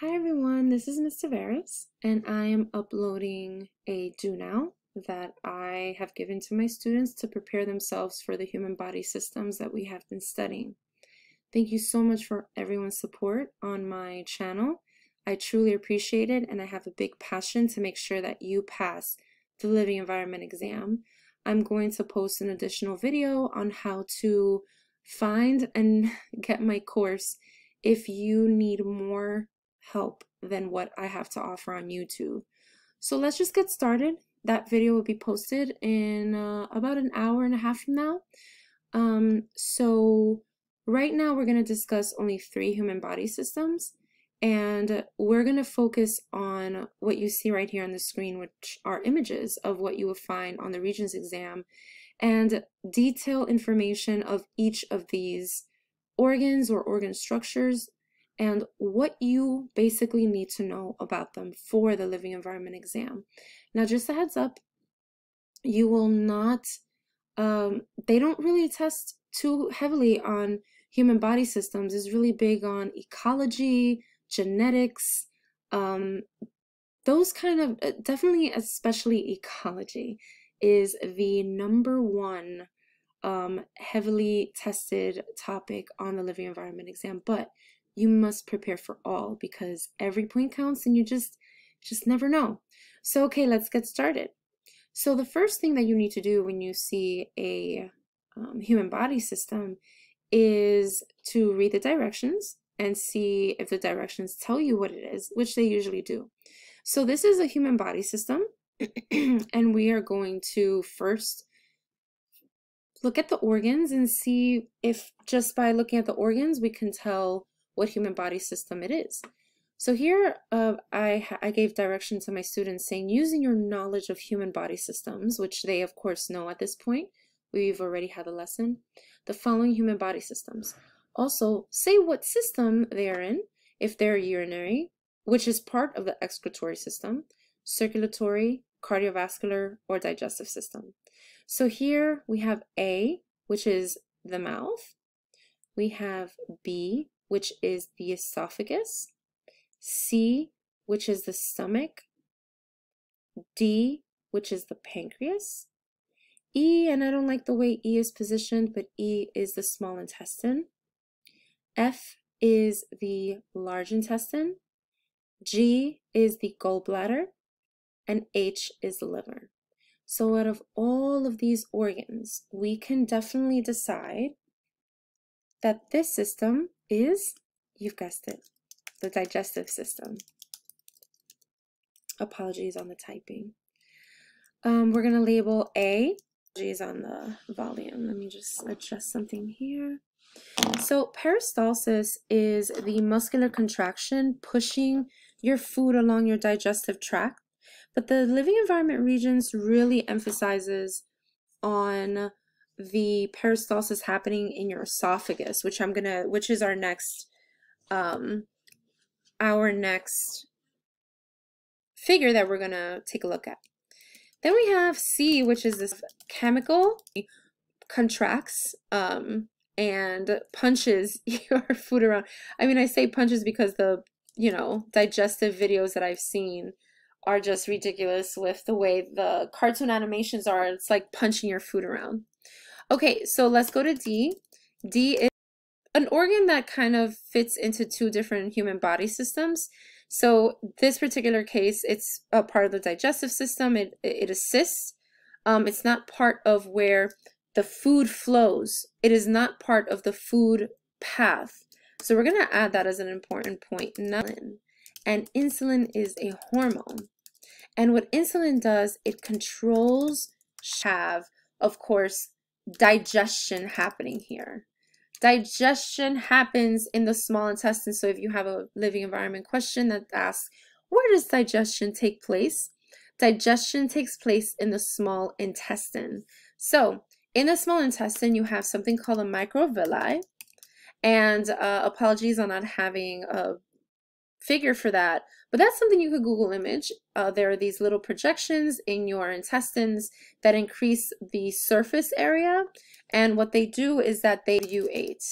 Hi everyone, this is Ms. Tavares, and I am uploading a do now that I have given to my students to prepare themselves for the human body systems that we have been studying. Thank you so much for everyone's support on my channel. I truly appreciate it, and I have a big passion to make sure that you pass the Living Environment Exam. I'm going to post an additional video on how to find and get my course if you need more help than what I have to offer on YouTube. So let's just get started. That video will be posted in about an hour and a half from now. So right now we're going to discuss only 3 human body systems, and we're going to focus on what you see right here on the screen, which are images of what you will find on the Regents exam, and detailed information of each of these organs or organ structures and what you basically need to know about them for the Living Environment exam. Now, just a heads up, you will not, they don't really test too heavily on human body systems. It's really big on ecology, genetics, those kind of, definitely especially ecology is the number one heavily tested topic on the Living Environment exam, but you must prepare for all because every point counts and you just never know. So, okay, let's get started. So the first thing that you need to do when you see a human body system is to read the directions and see if the directions tell you what it is, which they usually do. So this is a human body system, and we are going to first look at the organs and see if just by looking at the organs we can tell what human body system it is. So here I gave direction to my students saying, using your knowledge of human body systems, which they of course know at this point, we've already had a lesson, the following human body systems. Also, say what system they are in, if they're urinary, which is part of the excretory system, circulatory, cardiovascular, or digestive system. So here we have A, which is the mouth. We have B, which is the esophagus, C, which is the stomach, D, which is the pancreas, E, and I don't like the way E is positioned, but E is the small intestine, F is the large intestine, G is the gallbladder, and H is the liver. So out of all of these organs, we can definitely decide that this system is, you've guessed it, the digestive system. Apologies on the typing. We're going to label A. Apologies on the volume. Let me just adjust something here. So peristalsis is the muscular contraction pushing your food along your digestive tract. But the Living Environment Regents really emphasizes on the peristalsis happening in your esophagus, which I'm gonna, which is our next figure that we're gonna take a look at. Then we have C, which is this chemical contracts and punches your food around. I mean, I say punches because the, you know, digestive videos that I've seen are just ridiculous with the way the cartoon animations are. It's like punching your food around. Okay, so let's go to D. D is an organ that kind of fits into 2 different human body systems. So this particular case, it's a part of the digestive system. It assists. It's not part of where the food flows. It is not part of the food path. So we're going to add that as an important point. And insulin is a hormone. And what insulin does, it controls have, of course, digestion happening here. Digestion happens in the small intestine. So if you have a Living Environment question that asks, where does digestion take place? Digestion takes place in the small intestine. So in the small intestine, you have something called a microvilli. And apologies on not having a figure for that, but that's something you could Google image. There are these little projections in your intestines that increase the surface area, and what they do is that they you ate.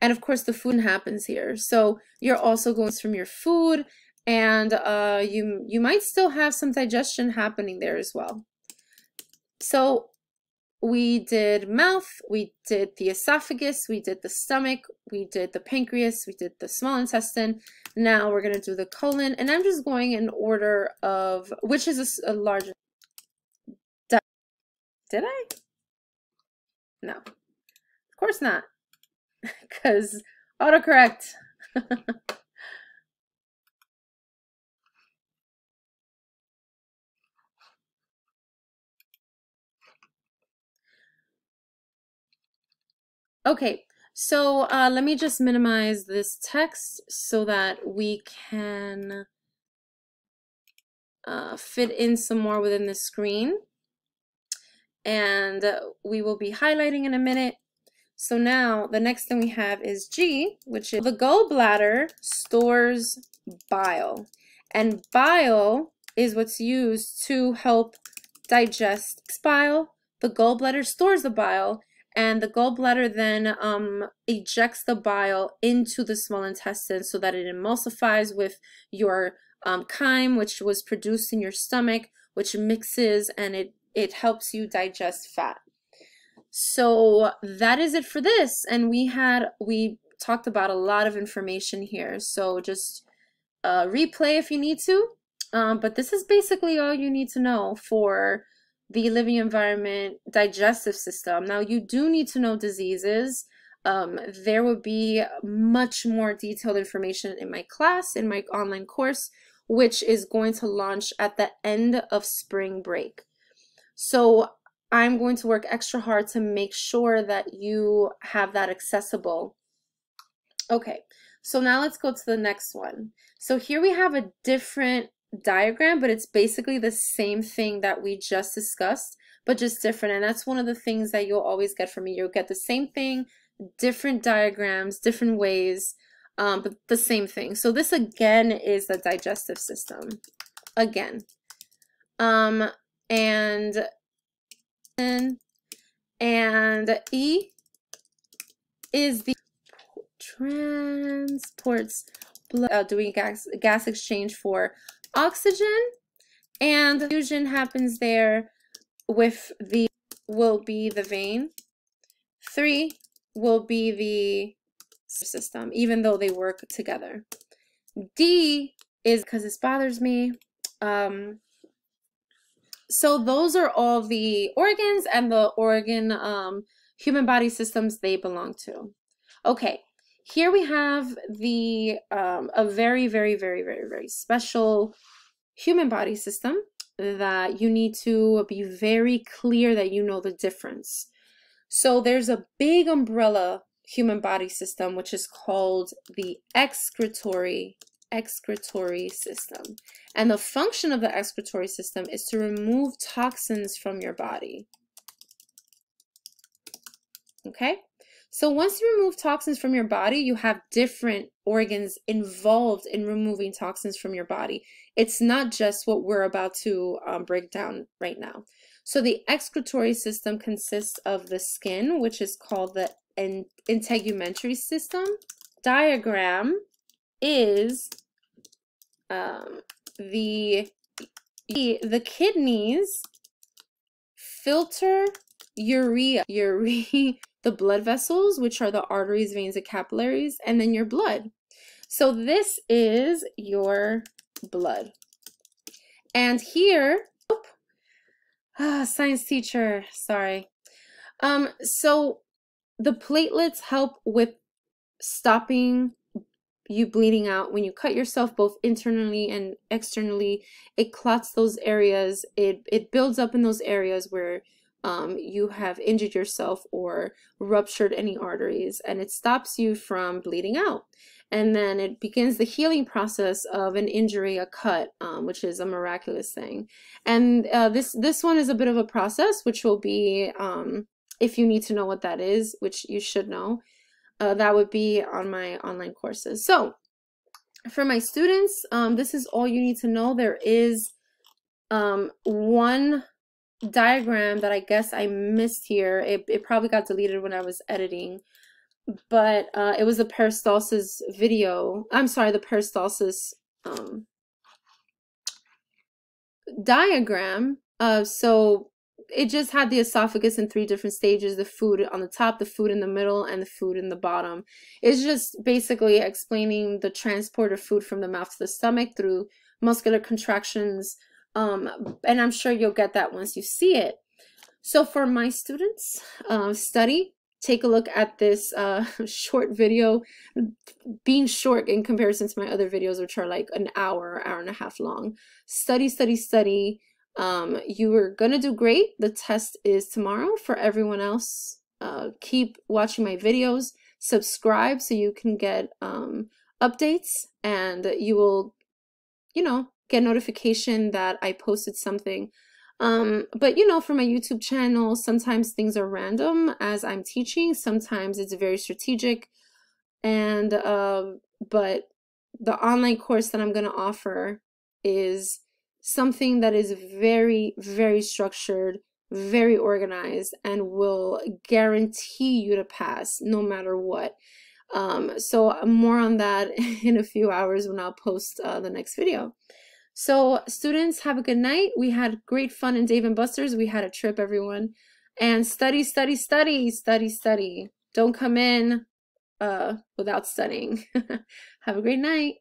And of course the food happens here. So your also goes from your food, and you might still have some digestion happening there as well. So we did mouth, we did the esophagus, we did the stomach, we did the pancreas, we did the small intestine. Now we're going to do the colon, and I'm just going in order of which is a large. Did I? No, of course not, because autocorrect. Okay, so let me just minimize this text so that we can fit in some more within the screen. And we will be highlighting in a minute. So now the next thing we have is G, which is the gallbladder stores bile. And bile is what's used to help digest bile. The gallbladder stores the bile, and the gallbladder then ejects the bile into the small intestine so that it emulsifies with your chyme, which was produced in your stomach, which mixes, and it helps you digest fat. So that is it for this, and we talked about a lot of information here, so just replay if you need to, but this is basically all you need to know for the living environment digestive system. Now you do need to know diseases. There will be much more detailed information in my class, in my online course, which is going to launch at the end of spring break. So I'm going to work extra hard to make sure that you have that accessible. Okay, so now let's go to the next one. So here we have a different diagram, but it's basically the same thing that we just discussed, but just different. And that's one of the things that you'll always get from me. You'll get the same thing, different diagrams, different ways, but the same thing. So this again is the digestive system again, and E is the transports blood, doing gas exchange for oxygen, and fusion happens there with the will be the vein. 3 will be the system, even though they work together. D is because this bothers me. So those are all the organs and the organ human body systems they belong to. Okay. Here we have the a very, very, very, very, very special human body system that you need to be very clear that you know the difference. So there's a big umbrella human body system, which is called the excretory system. And the function of the excretory system is to remove toxins from your body. Okay? So once you remove toxins from your body, you have different organs involved in removing toxins from your body. It's not just what we're about to break down right now. So the excretory system consists of the skin, which is called the integumentary system. Diagram is the kidneys filter urea, the blood vessels, which are the arteries, veins, and capillaries, and then your blood. So this is your blood. And here, science teacher, sorry. So the platelets help with stopping you bleeding out. When you cut yourself, both internally and externally, it clots those areas. It builds up in those areas where you have injured yourself or ruptured any arteries, and it stops you from bleeding out. And then it begins the healing process of an injury, a cut, which is a miraculous thing. And this one is a bit of a process, which will be, if you need to know what that is, which you should know, that would be on my online courses. So for my students, this is all you need to know. There is one diagram that I guess I missed here. It probably got deleted when I was editing, but it was the peristalsis video. I'm sorry, the peristalsis diagram. So it just had the esophagus in three different stages: the food on the top, the food in the middle, and the food in the bottom. It's just basically explaining the transport of food from the mouth to the stomach through muscular contractions, and I'm sure you'll get that once you see it. So for my students, study, take a look at this short video, being short in comparison to my other videos, which are like an hour, hour and a half long. Study, study, study. You are gonna do great. The test is tomorrow. For everyone else, keep watching my videos, subscribe so you can get updates, and you will, you know, get notification that I posted something. But you know, for my YouTube channel, sometimes things are random as I'm teaching, sometimes it's very strategic, and but the online course that I'm gonna offer is something that is very, very structured, very organized, and will guarantee you to pass no matter what. So more on that in a few hours when I'll post the next video. So students, have a good night. We had great fun in Dave & Buster's. We had a trip, everyone. And study, study, study, study, study. Don't come in without studying. Have a great night.